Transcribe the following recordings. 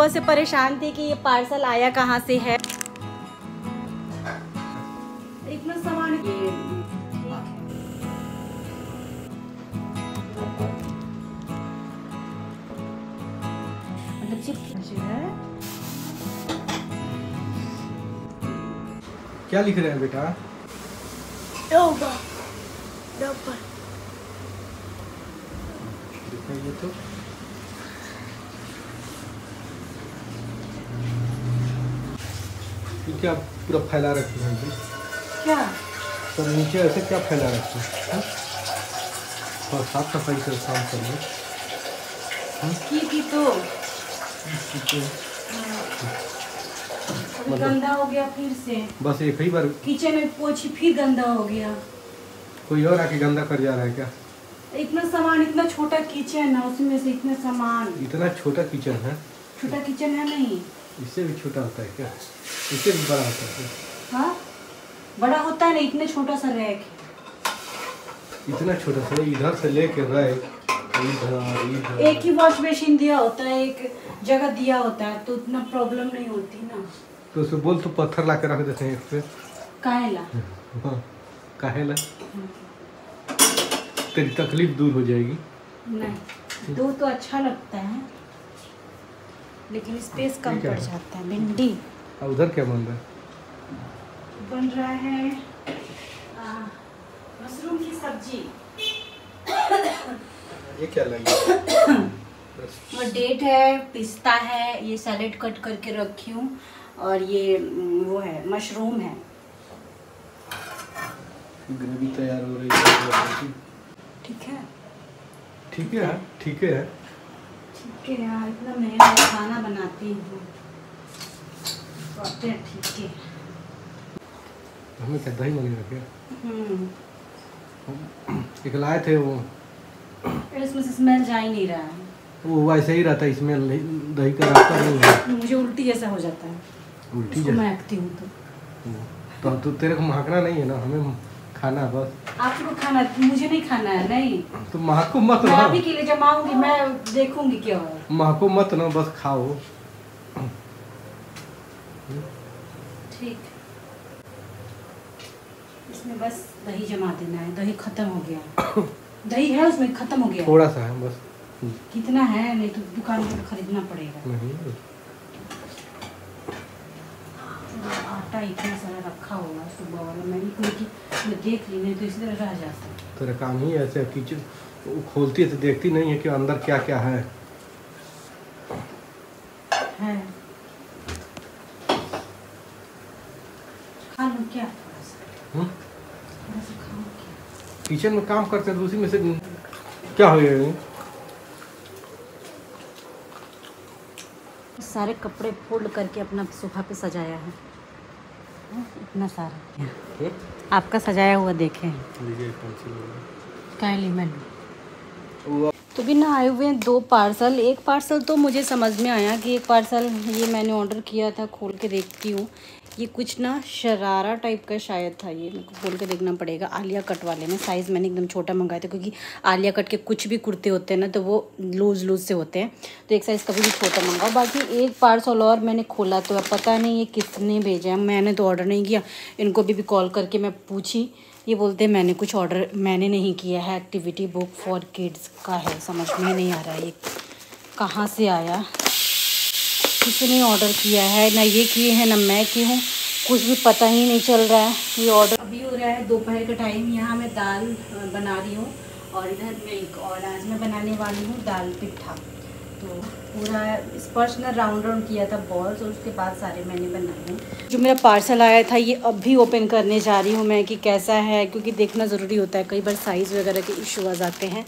बस से परेशान थी कि ये पार्सल आया कहाँ से है। इतना सामान क्या लिख रहे हैं बेटा? ये तो क्या पूरा फैला रखी है क्या? तो नीचे ऐसे क्या फैला रखी है? और साफ सफाई से काम कर लो। तो गंदा हो गया फिर से। बस एक ही बार किचन में पोछी फिर गंदा हो गया। कोई और आके गंदा कर जा रहा है क्या? इतना सामान, इतना छोटा किचन है, उसमें से इतना सामान। इतना छोटा किचन है? छोटा किचन है नहीं, इससे भी छोटा होता है क्या? इससे भी बड़ा होता है? हाँ बड़ा होता है ना, इतना छोटा सा रैक, इतना छोटा सा, इधर से लेके रैक इधर। एक ही वॉश बेसिन दिया होता है, एक जगह दिया होता है, तो इतना प्रॉब्लम नहीं होती ना। तो उसे बोल तो पत्थर ला के रख देते हैं इस पे। काहेला? हाँ काहेला, तेरी तकलीफ दूर हो जाएगी। नहीं दो तो अच्छा लगता है, लेकिन स्पेस कम पड़ जाता है। भिंडी अब उधर क्या बन रहा है? मशरूम की सब्जी। ये क्या लगा? और डेट है, पिस्ता है, ये सैलेड कट करके रखी हूँ, और ये वो है मशरूम है। ग्रेवी तैयार हो रही है। ठीक है ठीक है ठीक है ठीक है यार, इतना महंगा खाना बनाती हूँ। ठीक है, हमें क्या दही मंगेगा क्या? एक लाए थे वो, इसमें से स्मेल जा ही नहीं रहा है। वो वैसे ही रहता है, स्मेल दही का रास्ता नहीं है। मुझे उल्टी जैसा हो जाता है। उल्टी जैसा महकती हूँ तो तेरे को महकना नहीं है ना, हमें खाना बस। आपको खाना, मुझे नहीं खाना है। नहीं तो महको मत ना, अभी के लिए जमाऊंगी मैं, देखूंगी क्या हो। महको मत ना, बस खाओ। ठीक, इसमें बस दही जमा देना है। दही खत्म हो गया। दही है उसमें, खत्म हो गया, थोड़ा सा है बस। कितना है? नहीं तो दुकान पर खरीदना पड़ेगा। नहीं आटा इतना सारा रखा होगा सुबह वाला, मैंने क्योंकि देख ली, नहीं तो इसी तरह रह जाता। तेरा काम ही ऐसे, किचन खोलती है तो देखती नहीं है कि अंदर क्या क्या है। खा लूं क्या थोड़ा सा? किचन में काम करते हैं तो उसी में से क्या हो गया? सारे कपड़े फोल्ड करके अपना सोफा पे सजाया है, इतना सारा है? आपका सजाया हुआ देखे काइंडली मैडम। तो बिना आए हुए दो पार्सल, एक पार्सल तो मुझे समझ में आया कि एक पार्सल ये मैंने ऑर्डर किया था, खोल के देखती हूँ, ये कुछ ना शरारा टाइप का शायद था, ये मेरे को खोल के देखना पड़ेगा। आलिया कट वाले में साइज़ मैंने एकदम छोटा मंगाया था, क्योंकि आलिया कट के कुछ भी कुर्ते होते हैं ना तो वो लूज़ से होते हैं, तो एक साइज़ कभी भी छोटा मंगाओ। बाकी एक पार्सल और मैंने खोला तो पता नहीं ये किसने भेजा है, मैंने तो ऑर्डर नहीं किया। इनको भी कॉल करके मैं पूछी, ये बोलते हैं मैंने कुछ ऑर्डर मैंने नहीं किया है, एक्टिविटी बुक फॉर किड्स का है। समझ में नहीं आ रहा है ये कहाँ से आया, किसी ने ऑर्डर किया है ना, ये किए हैं ना मैं की हूँ, कुछ भी पता ही नहीं चल रहा है। ये ऑर्डर अभी हो रहा है दोपहर का टाइम, यहाँ मैं दाल बना रही हूँ और इधर मिल्क, और आज मैं बनाने वाली हूँ दाल पिट्ठा। तो पूरा स्पर्श ना राउंड किया था बॉल्स, और उसके बाद सारे मैंने बनाए। जो मेरा पार्सल आया था ये अब भी ओपन करने जा रही हूँ मैं कि कैसा है, क्योंकि देखना ज़रूरी होता है, कई बार साइज़ वगैरह के इशू आ जाते हैं।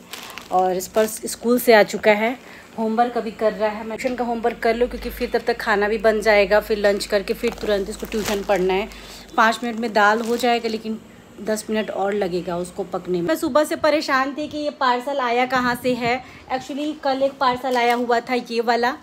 और स्पर्श स्कूल से आ चुका है, होमवर्क अभी कर रहा है। मैं ट्यूशन का होमवर्क कर लूँ, क्योंकि फिर तब तक खाना भी बन जाएगा, फिर लंच करके फिर तुरंत इसको ट्यूशन पढ़ना है। 5 मिनट में दाल हो जाएगा, लेकिन 10 मिनट और लगेगा उसको पकने में। मैं सुबह से परेशान थी कि ये पार्सल आया कहाँ से है। एक्चुअली कल एक पार्सल आया हुआ था ये वाला,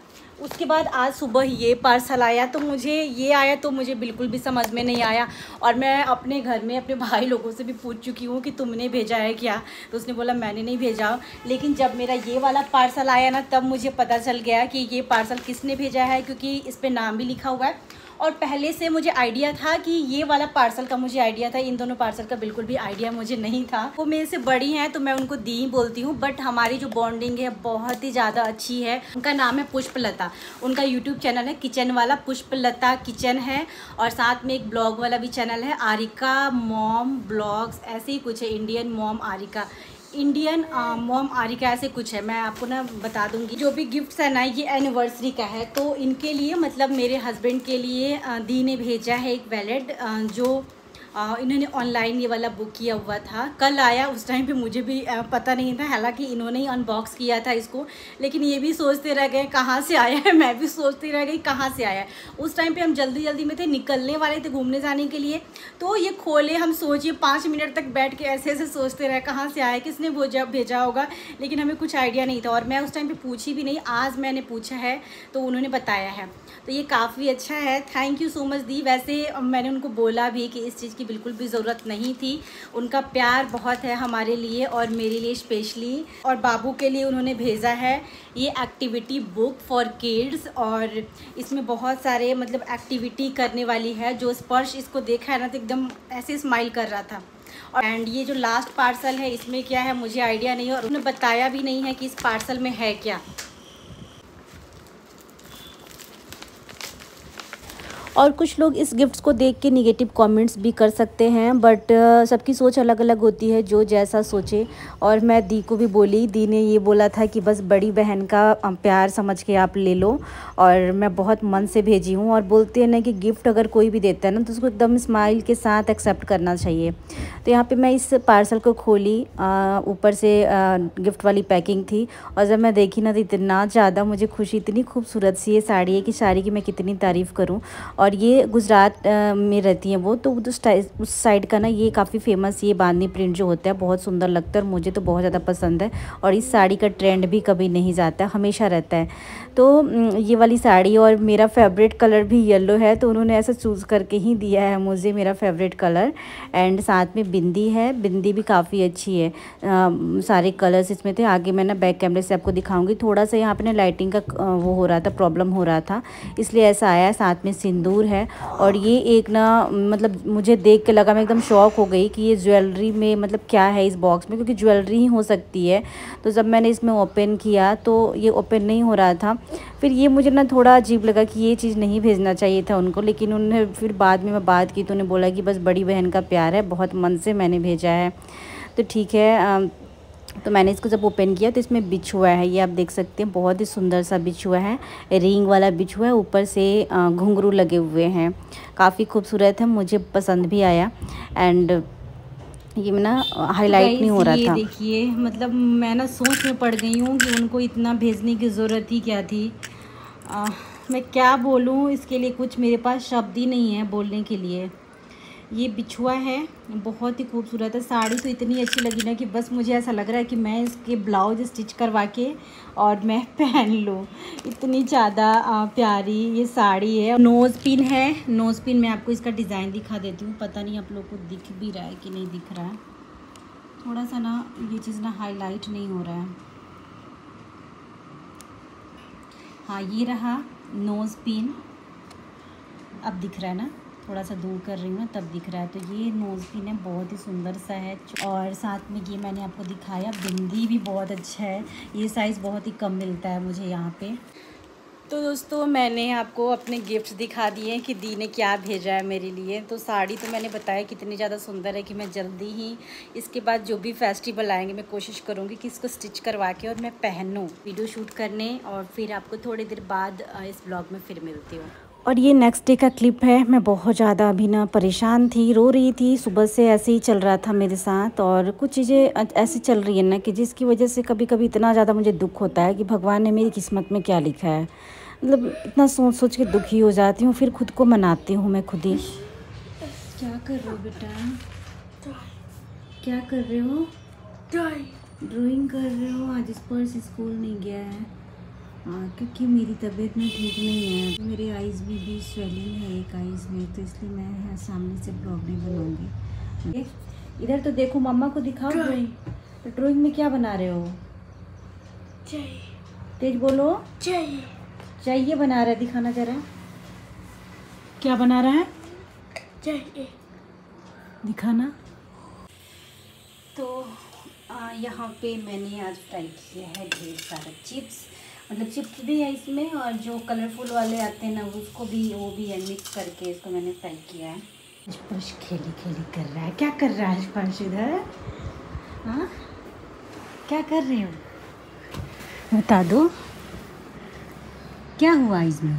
उसके बाद आज सुबह ये पार्सल आया, तो मुझे ये आया तो मुझे बिल्कुल भी समझ में नहीं आया। और मैं अपने घर में अपने भाई लोगों से भी पूछ चुकी हूँ कि तुमने भेजा है क्या, तो उसने बोला मैंने नहीं भेजा। लेकिन जब मेरा ये वाला पार्सल आया ना, तब मुझे पता चल गया कि ये पार्सल किसने भेजा है, क्योंकि इस पर नाम भी लिखा हुआ है। और पहले से मुझे आइडिया था कि ये वाला पार्सल का मुझे आइडिया था, इन दोनों पार्सल का बिल्कुल भी आइडिया मुझे नहीं था। वो मेरे से बड़ी हैं तो मैं उनको दी बोलती हूँ, बट हमारी जो बॉन्डिंग है बहुत ही ज़्यादा अच्छी है। उनका नाम है पुष्पलता, उनका यूट्यूब चैनल है किचन वाला, पुष्पलता किचन है। और साथ में एक ब्लॉग वाला भी चैनल है, आरिका मॉम ब्लॉग्स ऐसे ही कुछ है, इंडियन मॉम आरिका ऐसे कुछ है। मैं आपको ना बता दूंगी। जो भी गिफ्ट्स है ना, ये एनिवर्सरी का है, तो इनके लिए मतलब मेरे हस्बैंड के लिए दी ने भेजा है एक वैलेट, जो इन्होंने ऑनलाइन ये वाला बुक किया हुआ था। कल आया, उस टाइम पे मुझे भी पता नहीं था, हालांकि इन्होंने ही अनबॉक्स किया था इसको। लेकिन ये भी सोचते रह गए कहाँ से आया है, मैं भी सोचती रह गई कहाँ से आया है। उस टाइम पे हम जल्दी जल्दी में थे, निकलने वाले थे घूमने जाने के लिए, तो ये खोले, हम सोचिए 5 मिनट तक बैठ के ऐसे ऐसे सोचते रहे कहाँ से आया, किसने भेजा होगा, लेकिन हमें कुछ आइडिया नहीं था। और मैं उस टाइम पर पूछी भी नहीं, आज मैंने पूछा है तो उन्होंने बताया है, तो ये काफ़ी अच्छा है। थैंक यू सो मच दी। वैसे मैंने उनको बोला भी कि इस चीज़ की बिल्कुल भी ज़रूरत नहीं थी। उनका प्यार बहुत है हमारे लिए और मेरे लिए स्पेशली। और बाबू के लिए उन्होंने भेजा है ये एक्टिविटी बुक फॉर किड्स, और इसमें बहुत सारे मतलब एक्टिविटी करने वाली है। जो स्पर्श इसको देखा है ना, तो एकदम ऐसे स्माइल कर रहा था। एंड ये जो लास्ट पार्सल है, इसमें क्या है मुझे आइडिया नहीं है, और उन्होंने बताया भी नहीं है कि इस पार्सल में है क्या। और कुछ लोग इस गिफ्ट्स को देख के निगेटिव कमेंट्स भी कर सकते हैं, बट सबकी सोच अलग अलग होती है, जो जैसा सोचे। और मैं दी को भी बोली, दी ने ये बोला था कि बस बड़ी बहन का प्यार समझ के आप ले लो, और मैं बहुत मन से भेजी हूँ। और बोलते हैं ना कि गिफ्ट अगर कोई भी देता है ना, तो उसको एकदम स्माइल के साथ एक्सेप्ट करना चाहिए। तो यहाँ पर मैं इस पार्सल को खोली, ऊपर से गिफ्ट वाली पैकिंग थी, और जब मैं देखी ना, तो इतना ज़्यादा मुझे खुशी, इतनी खूबसूरत सी ये साड़ी है कि साड़ी की मैं कितनी तारीफ़ करूँ। और ये गुजरात में रहती हैं वो, तो उस साइड का ना ये काफ़ी फेमस ये बांधनी प्रिंट जो होता है, बहुत सुंदर लगता है, और मुझे तो बहुत ज़्यादा पसंद है। और इस साड़ी का ट्रेंड भी कभी नहीं जाता, हमेशा रहता है। तो ये वाली साड़ी, और मेरा फेवरेट कलर भी येलो है, तो उन्होंने ऐसा चूज़ करके ही दिया है मुझे मेरा फेवरेट कलर। एंड साथ में बिंदी है, बिंदी भी काफ़ी अच्छी है। सारे कलर्स इसमें थे। आगे मैं ना बैक कैमरे से आपको दिखाऊँगी। थोड़ा सा यहाँ पर ना लाइटिंग का वो हो रहा था, प्रॉब्लम हो रहा था, इसलिए ऐसा आया। साथ में सिंदूर है, और ये एक ना मतलब मुझे देख के लगा, मैं एकदम शॉक हो गई कि ये ज्वेलरी में मतलब क्या है इस बॉक्स में, क्योंकि ज्वेलरी ही हो सकती है। तो जब मैंने इसमें ओपन किया तो ये ओपन नहीं हो रहा था। फिर ये मुझे ना थोड़ा अजीब लगा कि ये चीज़ नहीं भेजना चाहिए था उनको, लेकिन उन्होंने फिर बाद में मैं बात की तो उन्हें बोला कि बस बड़ी बहन का प्यार है, बहुत मन से मैंने भेजा है, तो ठीक है। तो मैंने इसको जब ओपन किया तो इसमें बिछुआ है, ये आप देख सकते हैं, बहुत ही सुंदर सा बिछुआ है, रिंग वाला बिछुआ है, ऊपर से घुंघरू लगे हुए हैं, काफ़ी खूबसूरत है, मुझे पसंद भी आया। एंड ये ना हाईलाइट नहीं हो रहा था। देखिए मतलब मैं ना सोच में पड़ गई हूँ कि उनको इतना भेजने की ज़रूरत ही क्या थी। मैं क्या बोलूँ इसके लिए, कुछ मेरे पास शब्द ही नहीं है बोलने के लिए। ये बिछुआ है, बहुत ही खूबसूरत है। साड़ी तो इतनी अच्छी लगी ना कि बस मुझे ऐसा लग रहा है कि मैं इसके ब्लाउज स्टिच करवा के और मैं पहन लूँ, इतनी ज़्यादा प्यारी ये साड़ी है। नोज़ पिन है, नोज़ पिन मैं आपको इसका डिज़ाइन दिखा देती हूँ, पता नहीं आप लोग को दिख भी रहा है कि नहीं दिख रहा है। थोड़ा सा ना ये चीज़ ना हाईलाइट नहीं हो रहा है। हाँ, ये रहा नोज़ पिन, अब दिख रहा है ना, थोड़ा सा दूर कर रही हूँ ना तब दिख रहा है। तो ये नोज़ पिन है, बहुत ही सुंदर सा है। और साथ में ये मैंने आपको दिखाया, बिंदी भी बहुत अच्छा है, ये साइज़ बहुत ही कम मिलता है मुझे यहाँ पे। तो दोस्तों मैंने आपको अपने गिफ्ट्स दिखा दिए हैं कि दी ने क्या भेजा है मेरे लिए। तो साड़ी तो मैंने बताया कितनी ज़्यादा सुंदर है कि मैं जल्दी ही इसके बाद जो भी फेस्टिवल आएंगे मैं कोशिश करूँगी कि इसको स्टिच करवा के और मैं पहनूँ वीडियो शूट करने। और फिर आपको थोड़ी देर बाद इस ब्लॉग में फिर मिलती हूँ। और ये नेक्स्ट डे का क्लिप है। मैं बहुत ज़्यादा अभी ना परेशान थी, रो रही थी, सुबह से ऐसे ही चल रहा था मेरे साथ। और कुछ चीज़ें ऐसी चल रही है ना कि जिसकी वजह से कभी कभी इतना ज़्यादा मुझे दुख होता है कि भगवान ने मेरी किस्मत में क्या लिखा है, मतलब इतना सोच सोच के दुखी हो जाती हूँ, फिर खुद को मनाती हूँ मैं खुद ही। क्या कर रहे हो बेटा, क्या कर रहे हो, ड्राइंग कर रहे हो। आज स्पर्श स्कूल नहीं गया है, क्योंकि मेरी तबीयत ना ठीक नहीं है। मेरे आइज़ में भी स्वेलिंग है एक आइज़ में, तो इसलिए मैं सामने से ब्लॉग नहीं बनाऊँगी। इधर तो देखो, मम्मा को दिखाओ ड्राइंग। तो ड्राइंग में क्या बना रहे हो? चाहिए, तेज बोलो। चाहिए चाहिए बना रहा है, दिखाना जरा क्या बना रहा है। चाहिए दिखाना। तो यहाँ पे मैंने आज ट्राई किया है ढेर सारा चिप्स, मतलब चिप्स भी है इसमें और जो कलरफुल वाले आते हैं ना उसको भी, वो भी है मिक्स करके इसको मैंने फ्राई किया है। स्पर्श खेली खेली कर रहा है, क्या कर रहा है स्पर्श इधर? हाँ क्या कर रहे हो बता दो, क्या हुआ इसमें?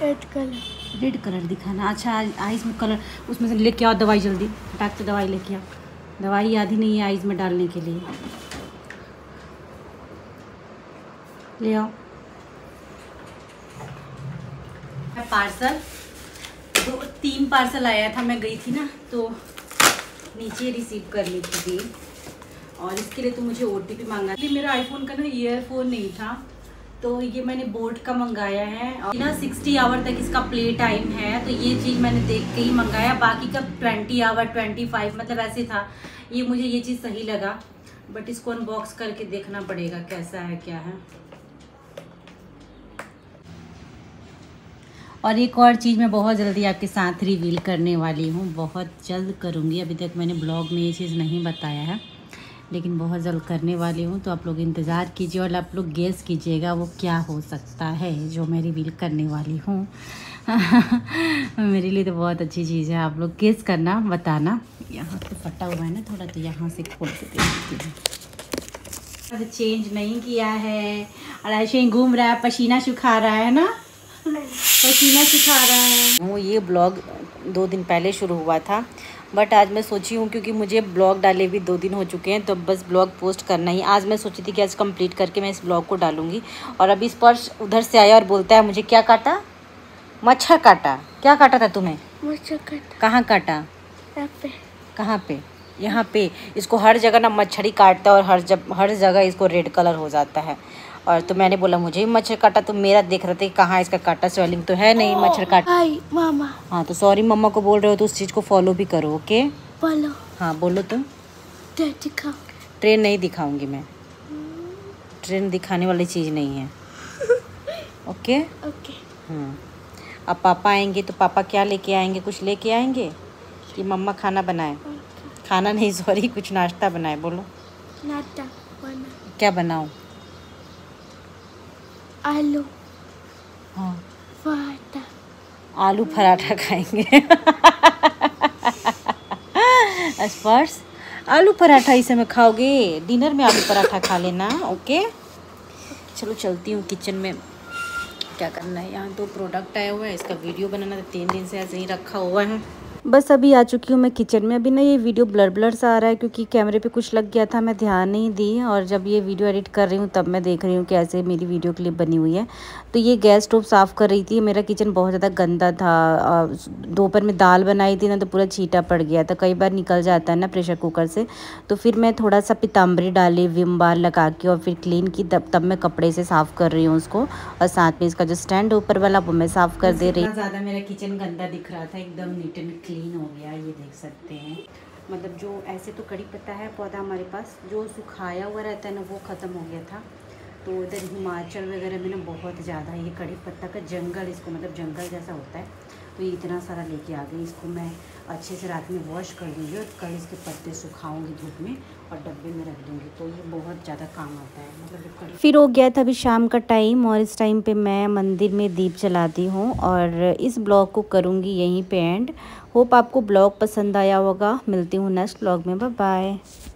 रेड कलर, रेड कलर दिखाना। अच्छा आइज़ में कलर, उसमें से लेके आओ दवाई जल्दी, फटाक से दवाई लेके आओ। दवाई आधी नहीं है आइज़ में डालने के लिए, ले आओ। पार्सल 2-3 पार्सल आया था, मैं गई थी ना तो नीचे रिसीव कर ली थी। और इसके लिए तो मुझे OTP मांगा, क्योंकि मेरा आईफोन का ना ईयरफोन नहीं था, तो ये मैंने बोट का मंगाया है। और ना 60 आवर तक इसका प्ले टाइम है, तो ये चीज़ मैंने देख के ही मंगाया। बाकी का 20 आवर 25 मतलब ऐसे था, ये मुझे ये चीज़ सही लगा। बट इसको अनबॉक्स करके देखना पड़ेगा कैसा है क्या है। और एक और चीज़ मैं बहुत जल्दी आपके साथ रिवील करने वाली हूँ, बहुत जल्द करूँगी। अभी तक मैंने ब्लॉग में ये चीज़ नहीं बताया है, लेकिन बहुत जल्द करने वाली हूँ, तो आप लोग इंतज़ार कीजिए और आप लोग गेस कीजिएगा वो क्या हो सकता है जो मैं रिवील करने वाली हूँ। मेरे लिए तो बहुत अच्छी चीज़ है, आप लोग गेस करना बताना। यहाँ तो फटा हुआ है ना थोड़ा, तो यहाँ से खोल के देखती हूँ। अरे चेंज नहीं किया है और ऐसे ही घूम रहा है, पसीना सुखा रहा है ना, पसीना सुखा रहा है। वो ये ब्लॉग 2 दिन पहले शुरू हुआ था, बट आज मैं सोची हूँ क्योंकि मुझे ब्लॉग डाले भी 2 दिन हो चुके हैं, तो बस ब्लॉग पोस्ट करना ही। आज मैं सोची थी कि आज कंप्लीट करके मैं इस ब्लॉग को डालूँगी। और अभी स्पर्श उधर से आया और बोलता है मुझे क्या काटा? मच्छर काटा। क्या काटा था तुम्हें? मच्छर काटा। कहाँ काटा? कहाँ पे? यहाँ पे। इसको हर जगह ना मच्छर ही काटता है और हर जगह इसको रेड कलर हो जाता है। और तो मैंने बोला मुझे भी मच्छर काटा, तो मेरा देख रहे थे कहाँ इसका काटा, स्वेलिंग तो है नहीं, मच्छर काटा। हाय मामा। हाँ तो सॉरी मम्मा को बोल रहे हो, तो उस चीज़ को फॉलो भी करो। ओके बोलो। हाँ बोलो तुम। ट्रेन दिखाओ। ट्रेन नहीं दिखाऊंगी मैं, ट्रेन दिखाने वाली चीज़ नहीं है। Okay okay. हाँ अब पापा आएंगे तो पापा क्या लेके आएंगे? कुछ लेके आएंगे कि मम्मा खाना बनाए? खाना नहीं सॉरी, कुछ नाश्ता बनाए। बोलो नाश्ता क्या बनाऊँ? आलू। हाँ पराठा। आलू पराठा खाएंगे। स्पर्श आलू पराठा इस समय खाओगे, डिनर में आलू पराठा खा लेना। ओके चलो चलती हूँ किचन में, क्या करना है। यहाँ तो प्रोडक्ट आया हुआ है, इसका वीडियो बनाना था, 3 दिन से ऐसे ही रखा हुआ है। बस अभी आ चुकी हूँ मैं किचन में। अभी ना ये वीडियो ब्लर सा आ रहा है क्योंकि कैमरे पे कुछ लग गया था, मैं ध्यान नहीं दी। और जब ये वीडियो एडिट कर रही हूँ तब मैं देख रही हूँ कि ऐसे मेरी वीडियो क्लिप बनी हुई है। तो ये गैस स्टोव साफ़ कर रही थी। मेरा किचन बहुत ज़्यादा गंदा था, दोपहर में दाल बनाई थी ना तो पूरा छींटा पड़ गया था। कई बार निकल जाता है ना प्रेशर कुकर से, तो फिर मैं थोड़ा सा पीताम्बरी डाली, विम बार लगा के और फिर क्लीन की। तब मैं कपड़े से साफ़ कर रही हूँ उसको, और साथ में इसका जो स्टैंड ऊपर वाला वो मैं साफ़ कर दे रही हूँ। ज़्यादा मेरा किचन गंदा दिख रहा था, एकदम नीट एंड क्लीन हो गया, ये देख सकते हैं। मतलब जो ऐसे तो कड़ी पत्ता है पौधा हमारे पास, जो सुखाया हुआ रहता है ना वो ख़त्म हो गया था। तो इधर हिमाचल वगैरह में ना बहुत ज़्यादा ये कड़ी पत्ता का जंगल, इसको मतलब जंगल जैसा होता है। तो ये इतना सारा लेके आ गई, इसको मैं अच्छे से रात में वॉश कर दूँगी और कल इसके पत्ते सुखाऊंगी धूप में और डब्बे में रख दूँगी। तो ये बहुत ज़्यादा काम आता है, मतलब। फिर हो गया था अभी शाम का टाइम, और इस टाइम पे मैं मंदिर में दीप जलाती हूँ। और इस ब्लॉग को करूँगी यहीं पे एंड। होप आपको ब्लॉग पसंद आया होगा। मिलती हूँ नेक्स्ट ब्लॉग में, बाय बाय।